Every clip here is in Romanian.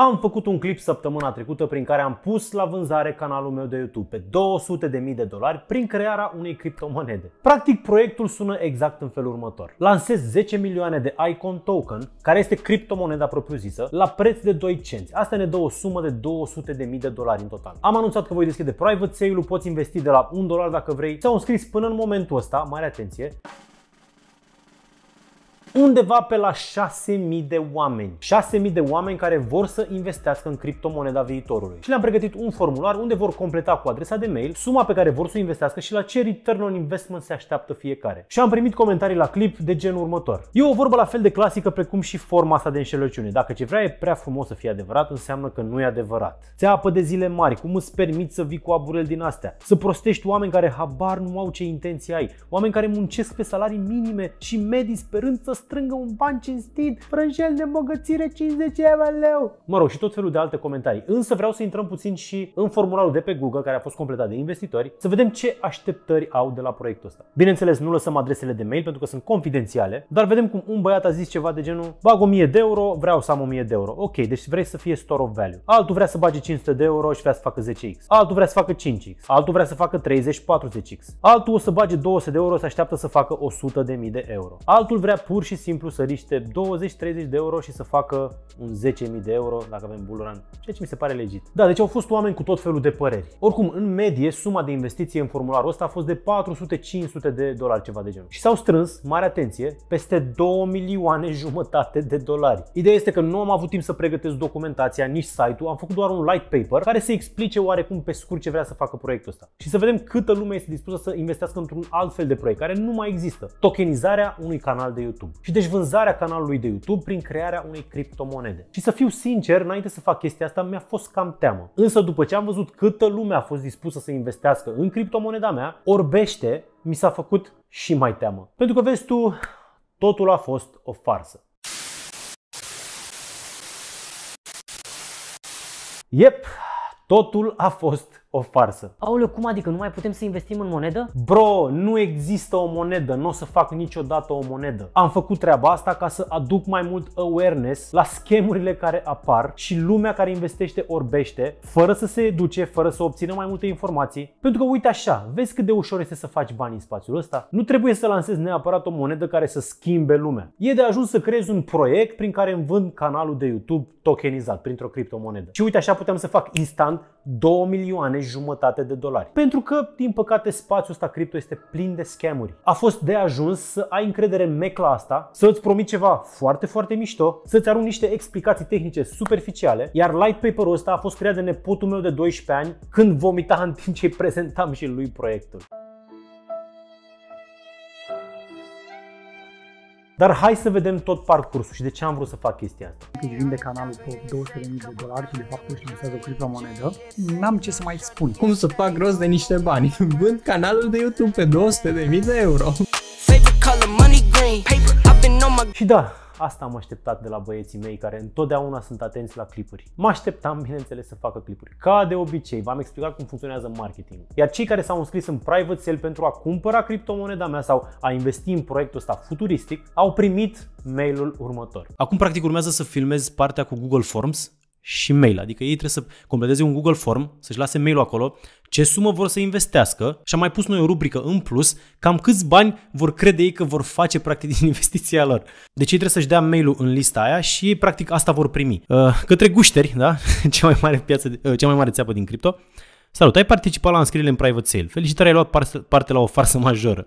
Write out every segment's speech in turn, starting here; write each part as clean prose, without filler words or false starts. Am făcut un clip săptămâna trecută prin care am pus la vânzare canalul meu de YouTube pe $200.000 prin crearea unei criptomonede. Practic, proiectul sună exact în felul următor. Lansez 10 milioane de Icon Token, care este criptomoneda propriu-zisă, la preț de 2 cenți. Asta ne dă o sumă de $200.000 în total. Am anunțat că voi deschide private sale-ul, poți investi de la $1 dacă vrei. S-au înscris până în momentul ăsta, mare atenție, undeva pe la 6.000 de oameni. 6.000 de oameni care vor să investească în criptomoneda viitorului. Și le-am pregătit un formular unde vor completa cu adresa de mail suma pe care vor să o investească și la ce return on investment se așteaptă fiecare. Și am primit comentarii la clip de genul următor. E o vorbă la fel de clasică precum și forma asta de înșelăciune. Dacă ceva e prea frumos să fie adevărat, înseamnă că nu e adevărat. Ți apă de zile mari, cum îți permiți să vii cu aburel din astea? Să prostești oameni care habar nu au ce intenții ai, oameni care muncesc pe salarii minime și medii sperând să strângă un ban cinstit, frânjel de bogățire 50 de lei. Mă rog, și tot felul de alte comentarii. Însă vreau să intrăm puțin și în formularul de pe Google, care a fost completat de investitori, să vedem ce așteptări au de la proiectul ăsta. Bineînțeles, nu lăsăm adresele de mail pentru că sunt confidențiale, dar vedem cum un băiat a zis ceva de genul: bag 1000 de euro, vreau să am 1000 de euro. Ok, deci vrei să fie store of value. Altul vrea să bage 500 de euro și vrea să facă 10x. Altul vrea să facă 5x. Altul vrea să facă 30-40x. Altul o să bage 200 de euro, se așteaptă să facă 100.000 de euro. Altul vrea pur și simplu să riște 20-30 de euro și să facă un 10.000 de euro dacă avem bullrun, ceea ce mi se pare legit. Da, deci au fost oameni cu tot felul de păreri. Oricum, în medie, suma de investiție în formularul ăsta a fost de $400-500, ceva de genul. Și s-au strâns, mare atenție, peste 2,5 milioane de dolari. Ideea este că nu am avut timp să pregătesc documentația, nici site-ul, am făcut doar un light paper care să explice oarecum pe scurt ce vrea să facă proiectul ăsta. Și să vedem câtă lume este dispusă să investească într-un alt fel de proiect care nu mai există. Tokenizarea unui canal de YouTube. Și deci vânzarea canalului de YouTube prin crearea unei criptomonede. Și să fiu sincer, înainte să fac chestia asta, mi-a fost cam teamă. Însă după ce am văzut câtă lume a fost dispusă să investească în criptomoneda mea, orbește, mi s-a făcut și mai teamă. Pentru că vezi tu, totul a fost o farsă. Yep, totul a fost o farsă. Aoleu, cum adică? Nu mai putem să investim în monedă? Bro, nu există o monedă, nu o să fac niciodată o monedă. Am făcut treaba asta ca să aduc mai mult awareness la schemurile care apar și lumea care investește orbește, fără să se educe, fără să obțină mai multe informații. Pentru că uite așa, vezi cât de ușor este să faci bani în spațiul ăsta? Nu trebuie să lansezi neapărat o monedă care să schimbe lumea. E de ajuns să creezi un proiect prin care îmi vând canalul de YouTube tokenizat printr-o criptomonedă. Și uite așa puteam să fac instant 2,5 milioane de dolari. Pentru că, din păcate, spațiul ăsta cripto este plin de scamuri. A fost de ajuns să ai încredere în mecla asta, să îți promit ceva foarte, foarte mișto, să-ți arunc niște explicații tehnice superficiale, iar light paper-ul ăsta a fost creat de nepotul meu de 12 ani când vomita în timp ce îi prezentam și lui proiectul. Dar hai să vedem tot parcursul și de ce am vrut să fac chestia asta. Când vinde canalul pe $200.000 și de fapt își lansează o criptomonedă, n-am ce să mai spun. Cum să fac rost de niște bani? Vând canalul de YouTube pe $200.000. Și da, asta am așteptat de la băieții mei care întotdeauna sunt atenți la clipuri. Mă așteptam, bineînțeles, să facă clipuri. Ca de obicei, v-am explicat cum funcționează marketingul. Iar cei care s-au înscris în private sale pentru a cumpăra criptomoneda mea sau a investi în proiectul ăsta futuristic, au primit mailul următor. Acum, practic, urmează să filmez partea cu Google Forms și mail. Adică ei trebuie să completeze un Google Form, să-și lase mail-ul acolo, ce sumă vor să investească și am mai pus noi o rubrică în plus, cam câți bani vor crede ei că vor face practic din investiția lor. Deci ei trebuie să-și dea mail-ul în lista aia și ei practic asta vor primi. Către gușteri, da? Cea mai mare țeapă din cripto. Salut, ai participat la înscrierile în private sale. Felicitări, ai luat parte la o farsă majoră.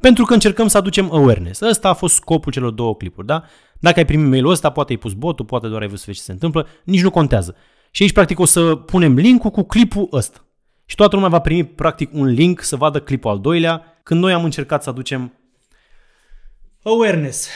Pentru că încercăm să aducem awareness. Ăsta a fost scopul celor două clipuri, da? Dacă ai primit mail-ul ăsta, poate ai pus botul, poate doar ai văzut ce se întâmplă, nici nu contează. Și aici practic o să punem link-ul cu clipul ăsta. Și toată lumea va primi practic un link să vadă clipul al doilea, când noi am încercat să aducem awareness.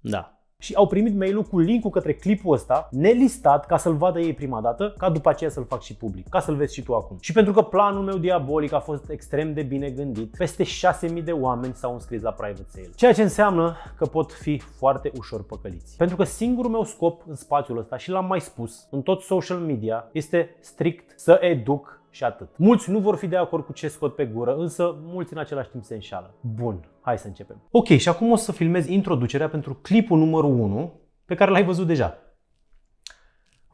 Da. Și au primit mail-ul cu link-ul către clipul ăsta, nelistat, ca să-l vadă ei prima dată, ca după aceea să-l fac și public, ca să-l vezi și tu acum. Și pentru că planul meu diabolic a fost extrem de bine gândit, peste 6.000 de oameni s-au înscris la private sale. Ceea ce înseamnă că pot fi foarte ușor păcăliți. Pentru că singurul meu scop în spațiul ăsta, și l-am mai spus, în tot social media, este strict să educ și atât. Mulți nu vor fi de acord cu ce scot pe gură, însă mulți în același timp se înșală. Bun, hai să începem. Ok, și acum o să filmez introducerea pentru clipul numărul 1 pe care l-ai văzut deja.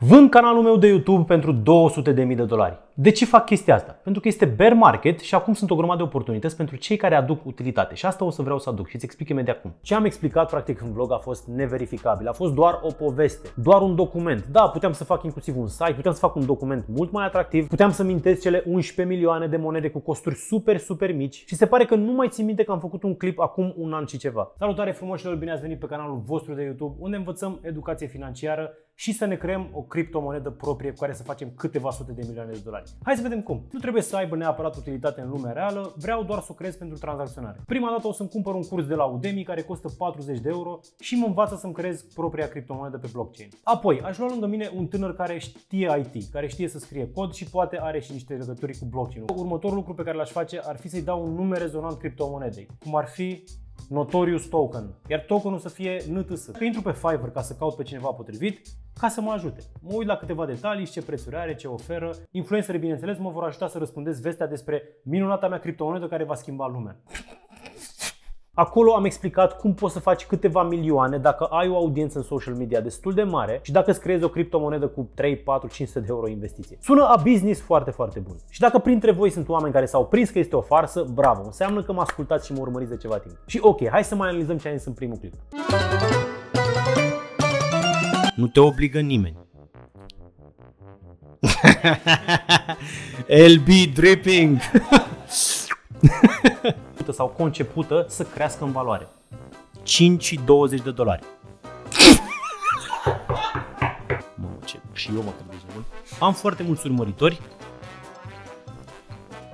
Vând canalul meu de YouTube pentru 200.000 de dolari. De ce fac chestia asta? Pentru că este bear market și acum sunt o grămadă de oportunități pentru cei care aduc utilitate. Și asta o să vreau să aduc și îți explic imediat cum. Ce am explicat practic în vlog a fost neverificabil. A fost doar o poveste, doar un document. Da, puteam să fac inclusiv un site, puteam să fac un document mult mai atractiv, puteam să mintesc cele 11 milioane de monede cu costuri super mici și se pare că nu mai țin minte că am făcut un clip acum un an și ceva. Salutare frumoșilor, bine ați venit pe canalul vostru de YouTube unde învățăm educație financiară și să ne creăm o criptomonedă proprie cu care să facem câteva sute de milioane de dolari. Hai să vedem cum. Nu trebuie să aibă neapărat utilitate în lumea reală, vreau doar să o creez pentru tranzacționare. Prima dată o să-mi cumpăr un curs de la Udemy care costă 40 de euro și mă învață să-mi creez propria criptomonedă pe blockchain. Apoi, aș lua lângă mine un tânăr care știe IT, care știe să scrie cod și poate are și niște legături cu blockchain-ul. Următorul lucru pe care l-aș face ar fi să-i dau un nume rezonant criptomonedei, cum ar fi Notorious Token, iar tokenul să fie NTS. Că intru pe Fiverr ca să caut pe cineva potrivit, ca să mă ajute. Mă uit la câteva detalii, ce prețuri are, ce oferă. Influencerii, bineînțeles, mă vor ajuta să răspândesc vestea despre minunata mea criptomonedă care va schimba lumea. Acolo am explicat cum poți să faci câteva milioane dacă ai o audiență în social media destul de mare și dacă îți creezi o criptomonedă cu 3, 4, 500 de euro investiție. Sună a business foarte bun. Și dacă printre voi sunt oameni care s-au prins că este o farsă, bravo, înseamnă că mă ascultați și mă urmăriți de ceva timp. Și ok, hai să mai analizăm ce am zis în primul clip. Nu te obligă nimeni. LB dripping. Sau concepută să crească în valoare. 5,20 de dolari. Mamă, ce... Și eu mă gândesc mult. Am foarte mulți urmăritori.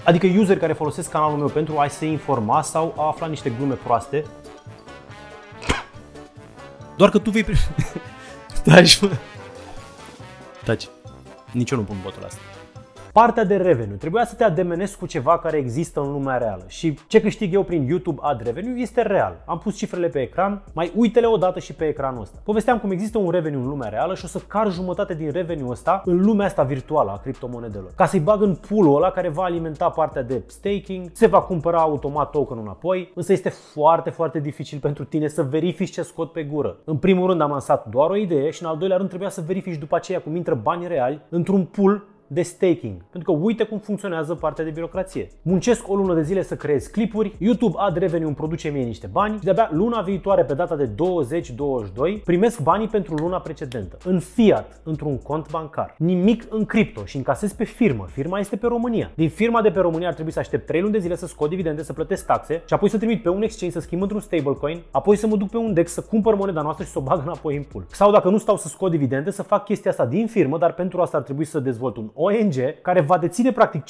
Adică user care folosesc canalul meu pentru a se informa sau a afla niște glume proaste. Doar că tu vei... Taci, mă. Taci. Nici eu nu pun botul asta. Partea de revenue. Trebuia să te ademenezi cu ceva care există în lumea reală și ce câștig eu prin YouTube ad revenue este real. Am pus cifrele pe ecran, mai uite-le odată și pe ecranul ăsta. Povesteam cum există un revenue în lumea reală și o să car jumătate din revenue ăsta în lumea asta virtuală a criptomonedelor. Ca să-i bag în pool-ul ăla care va alimenta partea de staking, se va cumpăra automat token-ul înapoi, însă este foarte dificil pentru tine să verifici ce scot pe gură. În primul rând am lansat doar o idee și în al doilea rând trebuia să verifici după aceea cum intră bani reali într-un pool de staking, pentru că uite cum funcționează partea de birocrație. Muncesc o lună de zile să creez clipuri, YouTube ad revenue îmi produce mie niște bani și de-abia luna viitoare, pe data de 20-22, primesc banii pentru luna precedentă, în fiat, într-un cont bancar. Nimic în cripto și încasez pe firmă. Firma este pe România. Din firma de pe România ar trebui să aștept 3 luni de zile să scot dividende, să plătesc taxe și apoi să trimit pe un exchange să schimb într-un stablecoin, apoi să mă duc pe un DEX să cumpăr moneda noastră și să o bag înapoi în pool. Sau dacă nu stau să scot dividende, să fac chestia asta din firmă, dar pentru asta ar trebui să dezvolt un ONG care va deține practic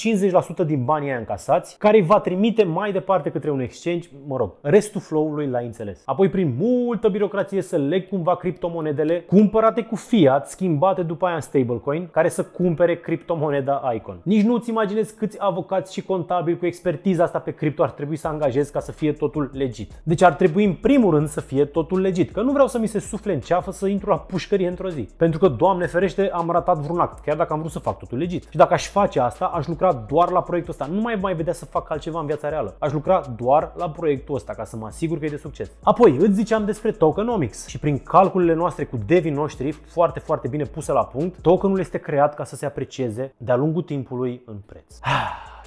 50% din banii aia încasați, care îi va trimite mai departe către un exchange, mă rog, restul flow-ului l-ai înțeles. Apoi prin multă birocrație să leg cumva criptomonedele cumpărate cu fiat, schimbate după aia în stablecoin, care să cumpere criptomoneda Icon. Nici nu îți imaginezi câți avocați și contabili cu expertiza asta pe cripto ar trebui să angajezi ca să fie totul legit. Deci ar trebui în primul rând să fie totul legit, că nu vreau să mi se sufle în ceafă să intru la pușcărie într-o zi. Pentru că, Doamne ferește, am ratat vreun act, chiar dacă am vrut să fac totul legit. Și dacă aș face asta, aș lucra doar la proiectul ăsta. Nu mai vedea să fac altceva în viața reală. Aș lucra doar la proiectul ăsta ca să mă asigur că e de succes. Apoi, îți ziceam despre tokenomics și prin calculele noastre cu devii noștri, foarte bine puse la punct, tokenul este creat ca să se aprecieze de-a lungul timpului în preț.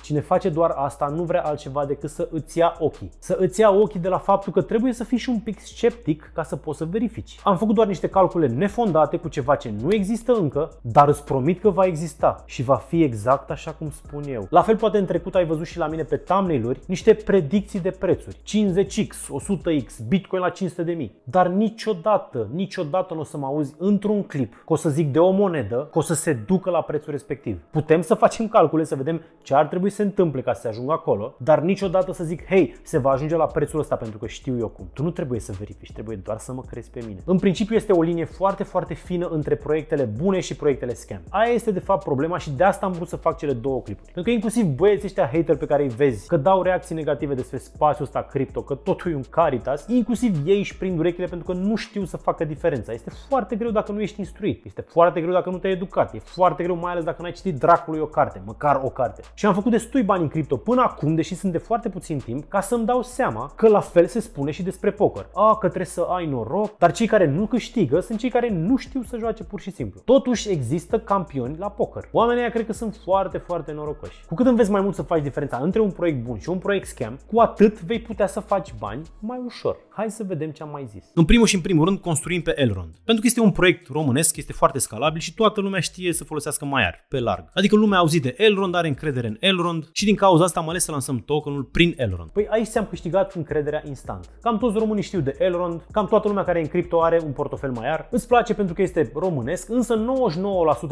Cine face doar asta nu vrea altceva decât să îți ia ochii. Să îți ia ochii de la faptul că trebuie să fii și un pic sceptic ca să poți să verifici. Am făcut doar niște calcule nefondate cu ceva ce nu există încă, dar îți promit că va exista și va fi exact așa cum spun eu. La fel, poate în trecut ai văzut și la mine pe thumbnail-uri niște predicții de prețuri. 50x, 100x, Bitcoin la 500.000. Dar niciodată nu o să mă auzi într-un clip că o să zic de o monedă că o să se ducă la prețul respectiv. Putem să facem calcule, să vedem ce ar trebui să se întâmple ca să se ajungă acolo, dar niciodată să zic, hei, se va ajunge la prețul ăsta pentru că știu eu cum. Tu nu trebuie să verifici, trebuie doar să mă crezi pe mine. În principiu este o linie foarte fină între proiectele bune și proiectele scam. Aia este de fapt problema și de asta am vrut să fac cele două clipuri. Pentru că inclusiv băieții ăștia hater pe care îi vezi că dau reacții negative despre spațiul ăsta cripto, că totul e un caritas, inclusiv ei își prind urechile pentru că nu știu să facă diferența. Este foarte greu dacă nu ești instruit, este foarte greu dacă nu te-ai educat, e foarte greu mai ales dacă n-ai citit dracului o carte, măcar o carte. Și am făcut destui bani în cripto până acum, deși sunt de foarte puțin timp, ca să-mi dau seama că la fel se spune și despre poker. Că trebuie să ai noroc, dar cei care nu câștigă sunt cei care nu știu să joace pur și simplu. Totuși există campioni la poker. Oamenii ăia cred că sunt foarte norocoși. Cu cât înveți mai mult să faci diferența între un proiect bun și un proiect scam, cu atât vei putea să faci bani mai ușor. Hai să vedem ce am mai zis. În primul rând, construim pe Elrond. Pentru că este un proiect românesc, este foarte scalabil și toată lumea știe să folosească Maiar pe larg. Adică lumea a auzit de Elrond, are încredere în Elrond și din cauza asta am ales să lansăm tokenul prin Elrond. Păi aici ți-am câștigat încrederea instant. Cam toți românii știu de Elrond, cam toată lumea care e în cripto are un portofel Maiar. Îți place pentru că este românesc, însă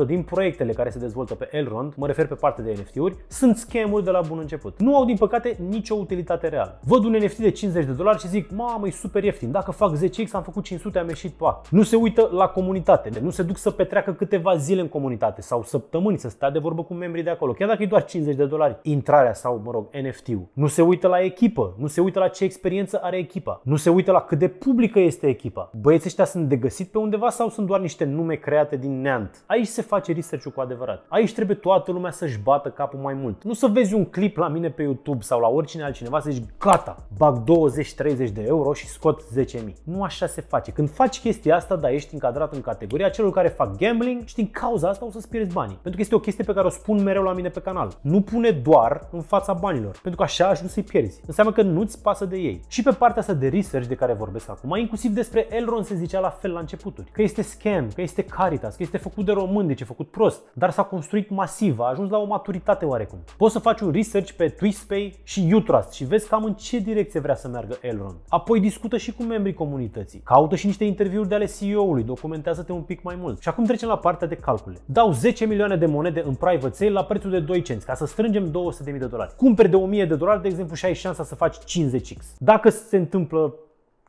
99% din proiectele care se dezvoltă pe Elrond, mă refer pe partea de NFT-uri, sunt scam-uri de la bun început. Nu au din păcate nicio utilitate reală. Văd un NFT de $50 și zic: "Mamă, e super ieftin. Dacă fac 10x am făcut 500, am ieșit pe act." Nu se uită la comunitate, nu se duc să petreacă câteva zile în comunitate sau săptămâni să stea de vorbă cu membrii de acolo. Chiar dacă e doar $50 intrarea sau, mă rog, NFT-ul. Nu se uită la echipă, nu se uită la ce experiență are echipa, nu se uită la cât de publică este echipa. Băieții ăștia sunt de găsit pe undeva sau sunt doar niște nume create din neant? Aici se face research-ul cu adevărat. Aici trebuie toată lumea să-și bată capul mai mult. Nu să vezi un clip la mine pe YouTube sau la oricine altcineva să zici: "Gata, bag 20-30 de euro și scot 10.000. Nu așa se face. Când faci chestia asta, da, ești încadrat în categoria celor care fac gambling și din cauza asta o să-ți pierzi banii. Pentru că este o chestie pe care o spun mereu la mine pe canal. Nu pune doar în fața banilor, pentru că așa ajungi să-i pierzi. Înseamnă că nu-ți pasă de ei. Și pe partea asta de research de care vorbesc acum, inclusiv despre Elrond se zicea la fel la începuturi. Că este scam, că este caritas, că este făcut de români, deci e făcut prost. Dar s-a construit masiv, a ajuns la o maturitate oarecum. Poți să faci un research pe Twistpay și Utrust și vezi cam în ce direcție vrea să meargă Elrond. Apoi discută și cu membrii comunității. Caută și niște interviuri de ale CEO-ului, documentează-te un pic mai mult. Și acum trecem la partea de calcule. Dau 10 milioane de monede în private sale la prețul de 2 cenți, ca să strângem $200.000. Cumperi de $1.000, de exemplu, și ai șansa să faci 50x. Dacă se întâmplă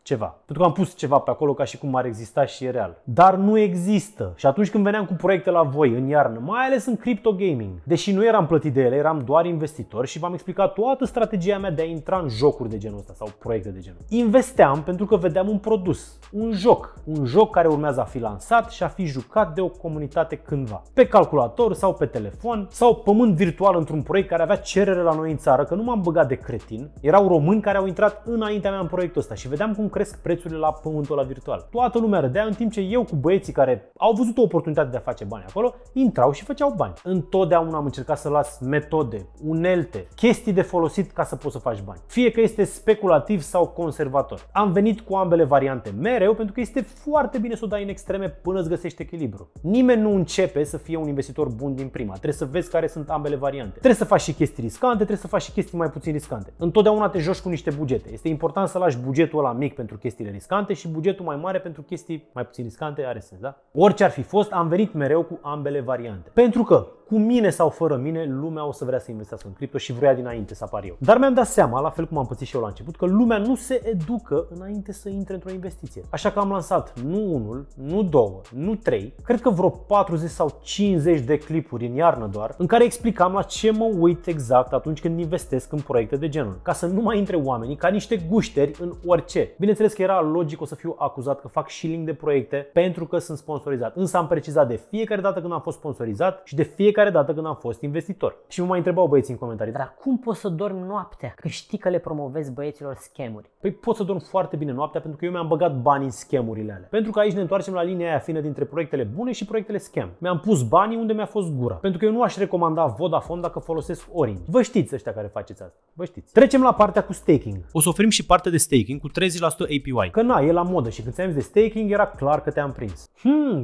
ceva. Pentru că am pus ceva pe acolo ca și cum ar exista și e real. Dar nu există. Și atunci când veneam cu proiecte la voi în iarnă, mai ales în crypto gaming, deși nu eram plătit de ele, eram doar investitor și v-am explicat toată strategia mea de a intra în jocuri de genul ăsta sau proiecte de genul. Investeam pentru că vedeam un produs, un joc. Un joc care urmează a fi lansat și a fi jucat de o comunitate cândva. Pe calculator sau pe telefon sau pământ virtual într-un proiect care avea cerere la noi în țară, că nu m-am băgat de cretin. Erau români care au intrat înaintea mea în proiectul ăsta și vedeam cum cresc prețurile la pământul ăla virtual. Toată lumea râdea, în timp ce eu cu băieții care au văzut o oportunitate de a face bani acolo, intrau și făceau bani. Întotdeauna am încercat să las metode, unelte, chestii de folosit ca să poți să faci bani. Fie că este speculativ sau conservator. Am venit cu ambele variante mereu pentru că este foarte bine să o dai în extreme până îți găsești echilibru. Nimeni nu începe să fie un investitor bun din prima. Trebuie să vezi care sunt ambele variante. Trebuie să faci și chestii riscante, trebuie să faci și chestii mai puțin riscante. Întotdeauna te joci cu niște bugete. Este important să lași bugetul ăla mic pentru chestiile riscante și bugetul mai mare pentru chestii mai puțin riscante, are sens, da? Orice ar fi fost, am venit mereu cu ambele variante. Pentru că, cu mine sau fără mine, lumea o să vrea să investească în cripto și vroia dinainte să apar eu. Dar mi-am dat seama, la fel cum am pățit și eu la început, că lumea nu se educă înainte să intre într-o investiție. Așa că am lansat nu unul, nu două, nu trei, cred că vreo 40 sau 50 de clipuri în iarnă doar, în care explicam la ce mă uit exact atunci când investesc în proiecte de genul, ca să nu mai intre oamenii ca niște gușteri în orice. Bineînțeles că era logic, o să fiu acuzat că fac shilling de proiecte pentru că sunt sponsorizat. Însă am precizat de fiecare dată când am fost sponsorizat și de fiecare dată când am fost investitor. Și mă mai întrebau băieții în comentarii: "Dar cum poți să dormi noaptea? Că știi că le promovezi băieților scamuri." Păi pot să dorm foarte bine noaptea pentru că eu mi-am băgat bani în scamurile alea. Pentru că aici ne întoarcem la linia aia fină dintre proiectele bune și proiectele scam. Mi-am pus banii unde mi-a fost gura. Pentru că eu nu aș recomanda Vodafone dacă folosesc Orange. Vă știți ăștia care faceți asta. Vă știți. Trecem la partea cu staking. O să oferim și partea de staking cu 30% APY. Că na, e la modă și când ți-am zis de staking era clar că te-am prins.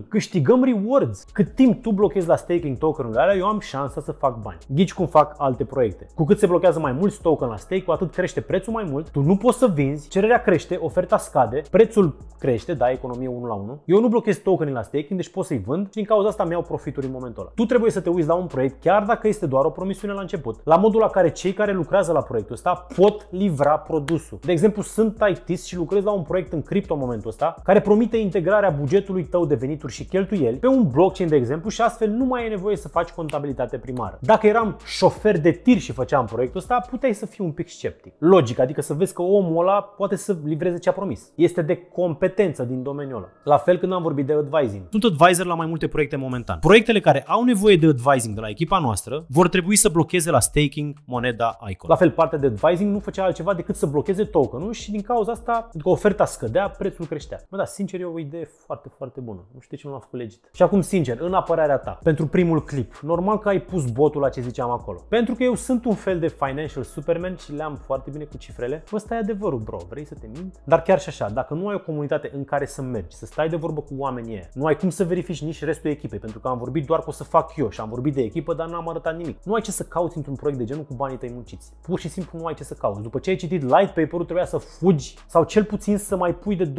Câștigăm rewards. Cât timp tu blochezi la staking tokenurile alea, eu am șansa să fac bani. Ghici cum fac alte proiecte. Cu cât se blochează mai mulți token la stake, cu atât crește prețul mai mult. Tu nu poți să vinzi, cererea crește, oferta scade, prețul crește, da, economie 1 la 1. Eu nu blochez tokenii la staking, deci pot să-i vând și din cauza asta mi-au profituri în momentul ăla. Tu trebuie să te uiți la un proiect, chiar dacă este doar o promisiune la început, la modul la care cei care lucrează la proiectul ăsta pot livra produsul. De exemplu, sunt IT și lucrez la un proiect în cripto în momentul ăsta, care promite integrarea bugetului tău de venituri și cheltuieli pe un blockchain, de exemplu, și astfel nu mai e nevoie să faci faci contabilitate primară. Dacă eram șofer de tir și făceam proiectul ăsta, puteai să fii un pic sceptic. Logic, adică să vezi că omul ăla poate să livreze ce a promis. Este de competență din domeniul ăla. La fel când am vorbit de advising. Sunt advisor la mai multe proiecte momentan. Proiectele care au nevoie de advising de la echipa noastră vor trebui să blocheze la staking moneda Icon. La fel, partea de advising nu făcea altceva decât să blocheze tokenul și din cauza asta, că oferta scădea, prețul creștea. Bă, da, sincer, e o idee foarte, foarte bună. Nu știu ce nu l-am făcut legit. Și acum, sincer, în apărarea ta, pentru primul clip, normal că ai pus botul la ce ziceam acolo. Pentru că eu sunt un fel de financial superman și le-am foarte bine cu cifrele. Ăsta e adevărul, bro. Vrei să te minți? Dar chiar și așa, dacă nu ai o comunitate în care să mergi, să stai de vorbă cu oamenii ăia, nu ai cum să verifici nici restul echipei, pentru că am vorbit doar că o să fac eu și am vorbit de echipă, dar n-am arătat nimic. Nu ai ce să cauți într-un proiect de genul cu banii tăi munciți. Pur și simplu nu ai ce să cauți. După ce ai citit light paper-ul, trebuia să fugi sau cel puțin să mai pui de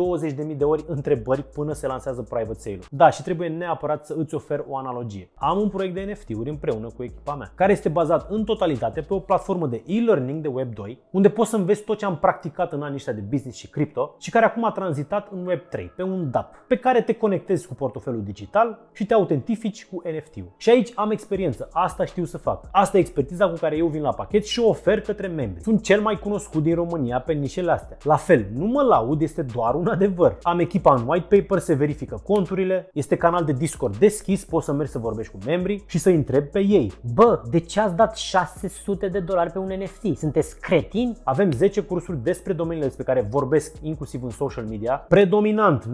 20.000 de ori întrebări până se lansează private sale-ul. Da, și trebuie neapărat să îți ofer o analogie. Am un proiect de NFT-uri împreună cu echipa mea, care este bazat în totalitate pe o platformă de e-learning de Web 2, unde poți să înveți tot ce am practicat în anii ăștia de business și crypto și care acum a tranzitat în Web 3, pe un DApp, pe care te conectezi cu portofelul digital și te autentifici cu NFT-ul. Și aici am experiență, asta știu să fac. Asta e expertiza cu care eu vin la pachet și o ofer către membri. Sunt cel mai cunoscut din România pe nișele astea. La fel, nu mă laud, este doar un adevăr. Am echipa în white paper, se verifică conturile, este canal de Discord deschis, poți să mergi să vorbești cu membrii și să-i întrebi pe ei. Bă, de ce ați dat $600 pe un NFT? Sunteți cretini? Avem 10 cursuri despre domeniile despre care vorbesc, inclusiv în social media, predominant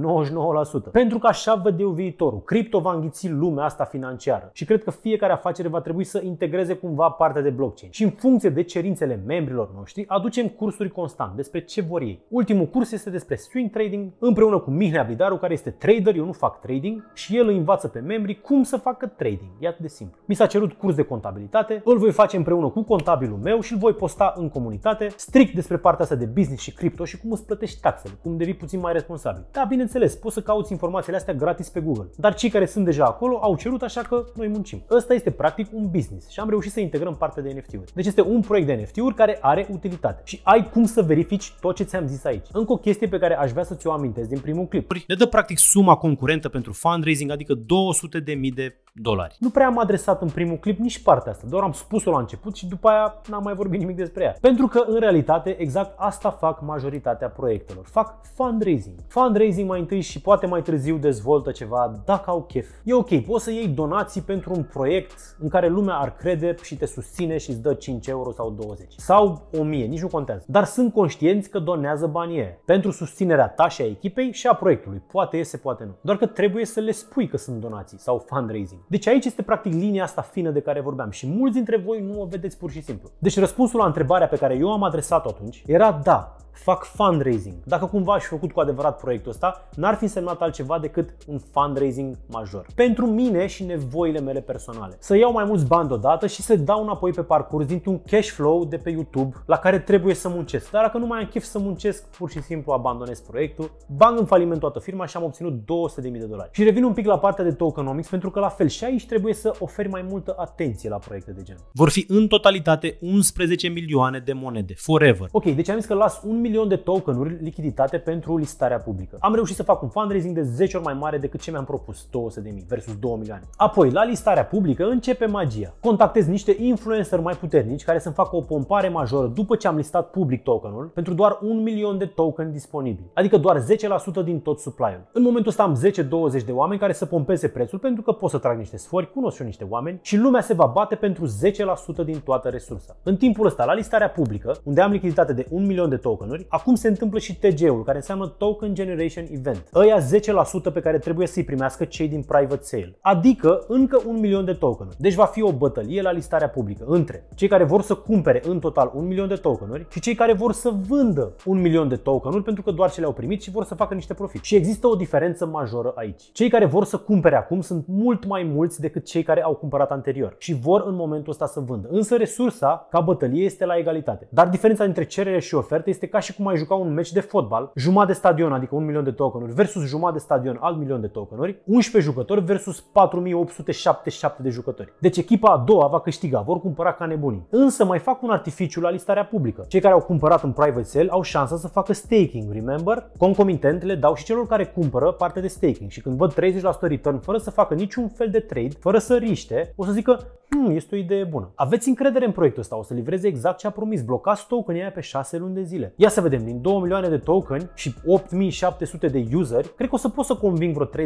99%. Pentru că așa văd eu viitorul. Cripto va înghiți lumea asta financiară și cred că fiecare afacere va trebui să integreze cumva partea de blockchain. Și în funcție de cerințele membrilor noștri, aducem cursuri constant despre ce vor ei. Ultimul curs este despre swing trading împreună cu Mihnea Bidaru, care este trader, eu nu fac trading, și el îi învață pe membrii cum să facă trading. E atât de simplu. Mi s-a cerut curs de contabilitate, îl voi face împreună cu contabilul meu și îl voi posta în comunitate strict despre partea asta de business și cripto și cum îți plătești taxele, cum devii puțin mai responsabil. Da, bineînțeles, poți să cauți informațiile astea gratis pe Google, dar cei care sunt deja acolo au cerut, așa că noi muncim. Ăsta este practic un business și am reușit să integrăm partea de NFT-uri. Deci este un proiect de NFT-uri care are utilitate și ai cum să verifici tot ce ți-am zis aici. Încă o chestie pe care aș vrea să ți-o amintesc din primul clip. Ne dă practic suma concurentă pentru fundraising, adică $200.000. Nu prea am adresat în primul clip nici partea asta, doar am spus-o la început și după aia n-am mai vorbit nimic despre ea. Pentru că, în realitate, exact asta fac majoritatea proiectelor. Fac fundraising. Fundraising mai întâi și poate mai târziu dezvoltă ceva dacă au chef. E ok, poți să iei donații pentru un proiect în care lumea ar crede și te susține și îți dă 5 euro sau 20 sau 1000, nici nu contează. Dar sunt conștienți că donează banii ei pentru susținerea ta și a echipei și a proiectului. Poate iese, poate nu. Doar că trebuie să le spui că sunt donații sau fundraising. Deci aici este practic linia asta fină de care vorbeam și mulți dintre voi nu o vedeți pur și simplu. Deci răspunsul la întrebarea pe care eu am adresat-o atunci era da, fac fundraising. Dacă cumva aș fi făcut cu adevărat proiectul ăsta, n-ar fi însemnat altceva decât un fundraising major. Pentru mine și nevoile mele personale. Să iau mai mulți bani deodată și să dau înapoi pe parcurs dintr-un cash flow de pe YouTube la care trebuie să muncesc. Dar dacă nu mai am chef să muncesc, pur și simplu abandonez proiectul, bag în faliment toată firma și am obținut $200.000. Și revin un pic la partea de tokenomics, pentru că la fel și aici trebuie să oferi mai multă atenție la proiecte de genul. Vor fi în totalitate 11 milioane de monede, forever. Ok, deci am zis că las 1 milion de tokenuri lichiditate pentru listarea publică. Am reușit să fac un fundraising de 10 ori mai mare decât ce mi-am propus, 200.000 versus 2 milioane. Apoi, la listarea publică începe magia. Contactez niște influenceri mai puternici care să-mi facă o pompare majoră după ce am listat public tokenul pentru doar 1 milion de token disponibili, adică doar 10% din tot supply-ul. În momentul ăsta am 10-20 de oameni care să pompeze prețul pentru că pot să trag niște sfori, cunosc și eu niște oameni și lumea se va bate pentru 10% din toată resursa. În timpul ăsta, la listarea publică, unde am lichiditate de 1 milion de tokenuri, acum se întâmplă și TG-ul, care înseamnă Token Generation Event. Ăia 10% pe care trebuie să-i primească cei din private sale. Adică încă 1 milion de tokenuri. Deci va fi o bătălie la listarea publică între cei care vor să cumpere în total 1 milion de tokenuri și cei care vor să vândă 1 milion de tokenuri pentru că doar ce le-au primit și vor să facă niște profit. Și există o diferență majoră aici. Cei care vor să cumpere acum sunt mult mai mulți decât cei care au cumpărat anterior și vor în momentul ăsta să vândă. Însă resursa ca bătălie este la egalitate. Dar diferența dintre cerere și ofertă este ca și cum ai juca un meci de fotbal, jumătate de stadion, adică 1 milion de tokenuri, versus jumătate de stadion, alt milion de tokenuri, 11 jucători versus 4877 de jucători. Deci echipa a doua va câștiga, vor cumpăra ca nebunii. Însă mai fac un artificiu la listarea publică. Cei care au cumpărat în private sale au șansa să facă staking, remember? Concomitent le dau și celor care cumpără parte de staking și când văd 30% return fără să facă niciun fel de trade, fără să riște, o să zică este o idee bună. Aveți încredere în proiectul ăsta, o să livreze exact ce a promis. Blocați tokenii aia pe 6 luni de zile. Ia să vedem, din 2 milioane de tokeni și 8700 de useri, cred că o să pot să conving vreo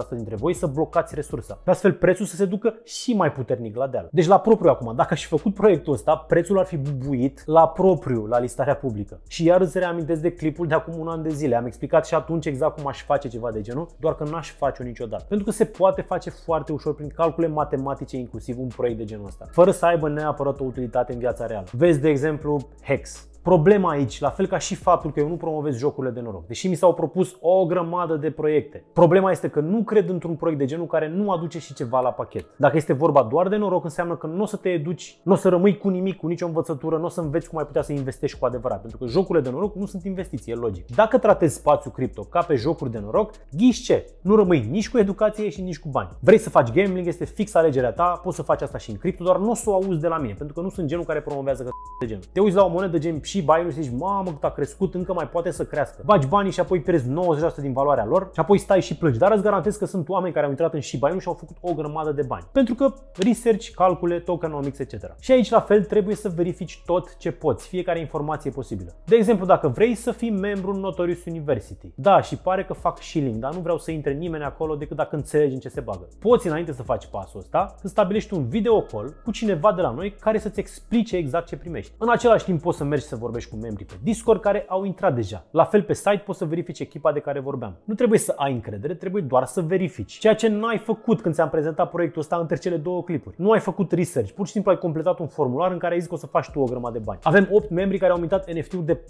30-40% dintre voi să blocați resursa. De astfel prețul să se ducă și mai puternic la deal. Deci la propriu acum, dacă aș fi făcut proiectul ăsta, prețul ar fi bubuit la propriu la listarea publică. Și iar îți reamintesc de clipul de acum un an de zile. Am explicat și atunci exact cum aș face ceva de genul, doar că n-aș face-o niciodată. Pentru că se poate face foarte ușor prin calcule matematice inclusiv un proiect de genul ăsta, fără să aibă neapărat o utilitate în viața reală. Vezi, de exemplu, Hex. Problema aici, la fel ca și faptul că eu nu promovez jocurile de noroc, deși mi s-au propus o grămadă de proiecte. Problema este că nu cred într-un proiect de genul care nu aduce și ceva la pachet. Dacă este vorba doar de noroc, înseamnă că nu o să te educi, nu o să rămâi cu nimic, cu nicio învățătură, nu o să înveți cum ai putea să investești cu adevărat, pentru că jocurile de noroc nu sunt investiții, e logic. Dacă tratezi spațiul cripto ca pe jocuri de noroc, ghiși ce? Nu rămâi nici cu educație și nici cu bani. Vrei să faci gambling, este fix alegerea ta, poți să faci asta și în cripto, doar nu o să o auzi de la mine, pentru că nu sunt genul care promovează că de genul. Te uiți la o monedă gen Shiba și zici, mamă, cât a crescut, încă mai poate să crească. Bagi banii și apoi pierzi 90% din valoarea lor și apoi stai și plângi. Dar îți garantez că sunt oameni care au intrat în Shiba și au făcut o grămadă de bani. Pentru că research, calcule, tokenomics, etc. Și aici la fel trebuie să verifici tot ce poți, fiecare informație posibilă. De exemplu, dacă vrei să fii membru în Notorious University. Da, și pare că fac shilling, dar nu vreau să intre nimeni acolo decât dacă înțelegi în ce se bagă. Poți înainte să faci pasul ăsta, să stabilești un video call cu cineva de la noi care să-ți explice exact ce primești. În același timp poți să mergi să vorbești cu membrii pe Discord care au intrat deja. La fel pe site poți să verifici echipa de care vorbeam. Nu trebuie să ai încredere, trebuie doar să verifici. Ceea ce n-ai făcut când ți-am prezentat proiectul ăsta între cele două clipuri. Nu ai făcut research, pur și simplu ai completat un formular în care ai zis că o să faci tu o grămadă de bani. Avem 8 membri care au mintat NFT-ul de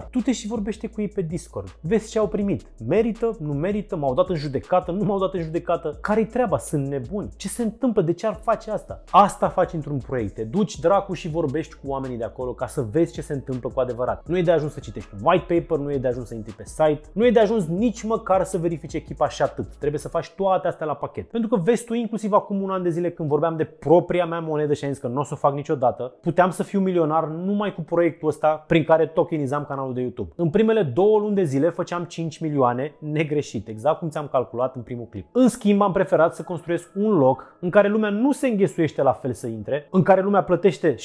$4000. Tu te și vorbește cu ei pe Discord. Vezi ce au primit. Merită, nu merită, m-au dat în judecată, nu m-au dat în judecată. Care-i treaba? Sunt nebuni. Ce se întâmplă? De ce ar face asta? Asta faci într-un proiect. Te duci dracu și vorbești cu oamenii de acolo ca să vezi ce se întâmplă cu adevărat. Nu e de ajuns să citești un white paper, nu e de ajuns să intri pe site, nu e de ajuns nici măcar să verifici echipa și atât. Trebuie să faci toate astea la pachet. Pentru că vezi tu, inclusiv acum un an de zile când vorbeam de propria mea monedă și am zis că nu o să o fac niciodată, puteam să fiu milionar numai cu proiectul ăsta prin care tokenizam canalul de YouTube. În primele 2 luni de zile făceam 5 milioane negreșit, exact cum ți-am calculat în primul clip. În schimb, am preferat să construiesc un loc în care lumea nu se înghesuiește la fel să intre, în care lumea plătește $600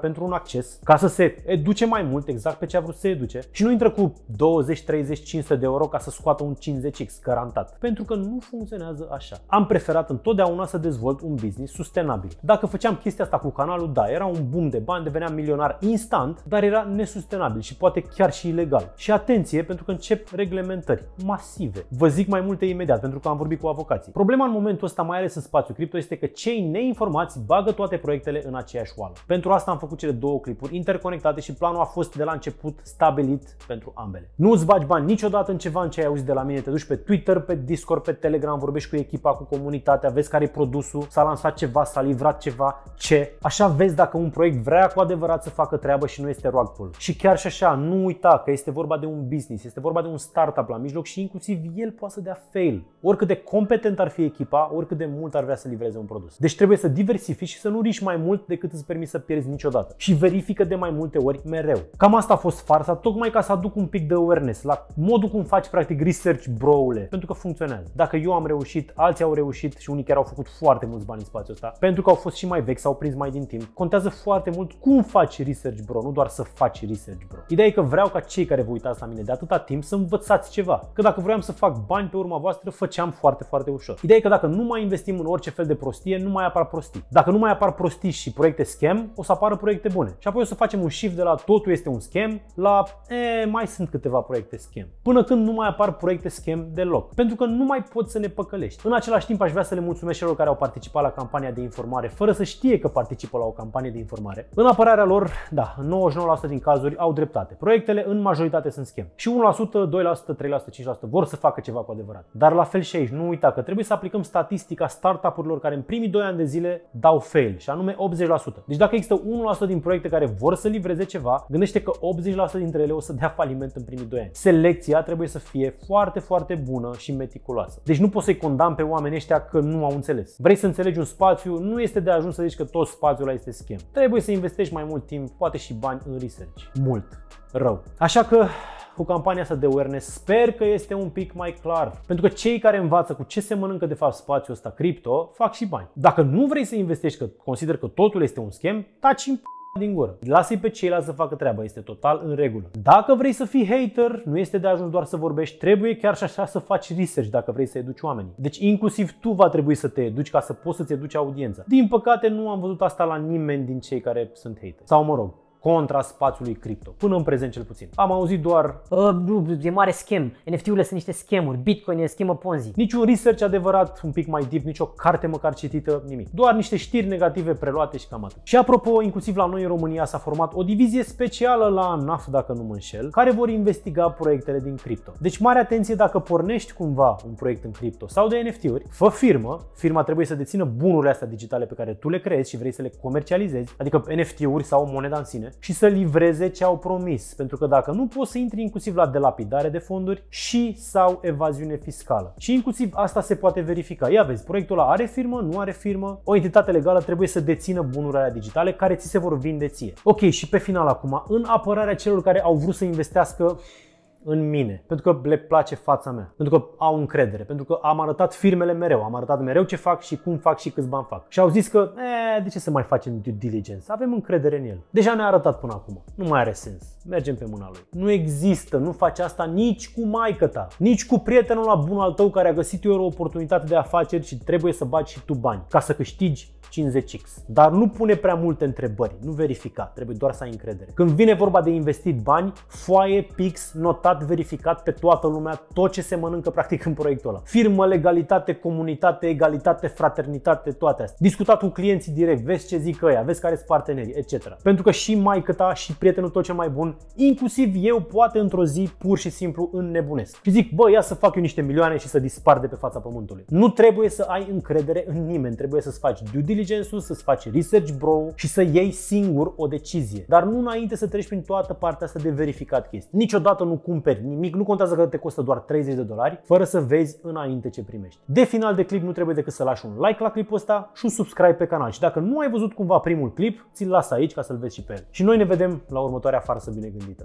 pentru un acces, ca să se educe mai mult exact pe ce a vrut să se educe și nu intră cu 20, 30, 500 de euro ca să scoată un 50x garantat, pentru că nu funcționează așa. Am preferat întotdeauna să dezvolt un business sustenabil. Dacă făceam chestia asta cu canalul, da, era un boom de bani, deveneam milionar instant, dar era nesustenabil și poate chiar și ilegal. Și atenție, pentru că încep reglementări masive. Vă zic mai multe imediat, pentru că am vorbit cu avocații. Problema în momentul ăsta, mai ales în spațiul cripto, este că cei neinformați bagă toate proiectele în aceeași oală. Pentru asta am făcut cele două clipuri interconectate și planul a fost de la început stabilit pentru ambele. Nu îți bagi bani niciodată în ceva în ce ai auzit de la mine, te duci pe Twitter, pe Discord, pe Telegram, vorbești cu echipa, cu comunitatea, vezi care e produsul, s-a lansat ceva, s-a livrat ceva, ce. Așa vezi dacă un proiect vrea cu adevărat să facă treabă și nu este rug pull. Și chiar și așa, nu uita că este vorba de un business, este vorba de un startup la mijloc și inclusiv el poate să dea fail. Oricât de competent ar fi echipa, oricât de mult ar vrea să livreze un produs. Deci trebuie să diversifici și să nu riști mai mult decât îți permiți să pierzi niciodată. Și verifică de mai multe ori mereu. Cam asta a fost farsa, tocmai ca să aduc un pic de awareness la modul cum faci practic research, broule, pentru că funcționează. Dacă eu am reușit, alții au reușit și unii chiar au făcut foarte mulți bani în spațiul ăsta, pentru că au fost și mai vechi, s-au prins mai din timp. Contează foarte mult cum faci research, bro, nu doar să faci research, bro. Ideea e că vreau ca cei care vă uitați la mine de atâta timp să învățați ceva, că dacă vroiam să fac bani pe urma voastră, făceam foarte, foarte ușor. Ideea e că dacă nu mai investim în orice fel de prostie, nu mai apar prostii. Dacă nu mai apar prostii și proiecte scam, o să apară proiecte bune. Și apoi o să facem un shift de la totul este un scam la mai sunt câteva proiecte scam. Până când nu mai apar proiecte scam deloc. Pentru că nu mai pot să ne păcălești. În același timp aș vrea să le mulțumesc celor care au participat la campania de informare fără să știe că participă la o campanie de informare. În apărarea lor, da, 99% din cazuri au dreptate. Proiectele în majoritate sunt scam. Și 1%, 2%, 3%, 5% vor să facă ceva cu adevărat. Dar la fel și aici, nu uita că trebuie să aplicăm statistica startup-urilor care în primii 2 ani de zile dau fail, și anume 80%. Deci dacă există 1% din proiecte care vor să livreze ceva, gândește că 80% dintre ele o să dea faliment în primii 2 ani. Selecția trebuie să fie foarte, foarte bună și meticuloasă. Deci nu poți să-i condamn pe oamenii ăștia că nu au înțeles. Vrei să înțelegi un spațiu, nu este de ajuns să zici că tot spațiul ăla este schem. Trebuie să investești mai mult timp, poate și bani în research. Mult. Rău. Așa că cu campania asta de awareness sper că este un pic mai clar, pentru că cei care învață cu ce se mănâncă de fapt spațiul ăsta cripto fac și bani. Dacă nu vrei să investești, că consider că totul este un schem, taci în din gură. Lasă-i pe ceilalți să facă treaba, este total în regulă. Dacă vrei să fii hater, nu este de ajuns doar să vorbești, trebuie chiar și așa să faci research dacă vrei să educi oamenii. Deci inclusiv tu va trebui să te educi ca să poți să-ți educi audiența. Din păcate nu am văzut asta la nimeni din cei care sunt hater. Sau mă rog, contra spațiului cripto, până în prezent cel puțin. Am auzit doar e mare schem, NFT-urile sunt niște schemuri, Bitcoin e schemă Ponzi. Niciun research adevărat, un pic mai deep, nicio carte măcar citită, nimic. Doar niște știri negative preluate și cam atât. Și apropo, inclusiv la noi în România s-a format o divizie specială la ANAF, dacă nu mă înșel, care vor investiga proiectele din cripto. Deci mare atenție dacă pornești cumva un proiect în cripto sau de NFT-uri, fă firmă, firma trebuie să dețină bunurile astea digitale pe care tu le creezi și vrei să le comercializezi, adică NFT-uri sau moneda în sine, și să livreze ce au promis, pentru că dacă nu poți să intri inclusiv la delapidare de fonduri și sau evaziune fiscală. Și inclusiv asta se poate verifica. Ia vezi, proiectul ăla are firmă, nu are firmă, o entitate legală trebuie să dețină bunurile alea digitale care ți se vor vinde ție. Ok, și pe final acum, în apărarea celor care au vrut să investească în mine, pentru că le place fața mea, pentru că au încredere, pentru că am arătat firmele mereu, am arătat mereu ce fac și cum fac și câți bani fac. Și au zis că, de ce să mai facem due diligence? Avem încredere în el. Deja ne-a arătat până acum. Nu mai are sens. Mergem pe mâna lui. Nu există, nu faci asta nici cu maică ta, nici cu prietenul la bun al tău care a găsit eu o oportunitate de afaceri și trebuie să bagi și tu bani ca să câștigi 50x. Dar nu pune prea multe întrebări, nu verifica, trebuie doar să ai încredere. Când vine vorba de investit bani, foaie, pix, notat, verificat pe toată lumea, tot ce se mănâncă practic în proiectul ăla. Firmă, legalitate, comunitate, egalitate, fraternitate, toate astea. Discutat cu clienții direct, vezi ce zic ăia, vezi care sunt partenerii, etc. Pentru că și maică ta și prietenul tot cel mai bun, inclusiv eu, poate într-o zi pur și simplu înnebunesc. Și zic, bă, ia să fac eu niște milioane și să dispar de pe fața pământului. Nu trebuie să ai încredere în nimeni, trebuie să-ți faci due diligence-ul, să-ți faci research, bro, și să iei singur o decizie. Dar nu înainte să treci prin toată partea asta de verificat chestii. Niciodată nu cumperi nimic, nu contează că te costă doar $30, fără să vezi înainte ce primești. De final de clip nu trebuie decât să lași un like la clipul ăsta și un subscribe pe canal. Și dacă nu ai văzut cumva primul clip, ți-l las aici ca să-l vezi și pe el. Și noi ne vedem la următoarea farsă bine gândită.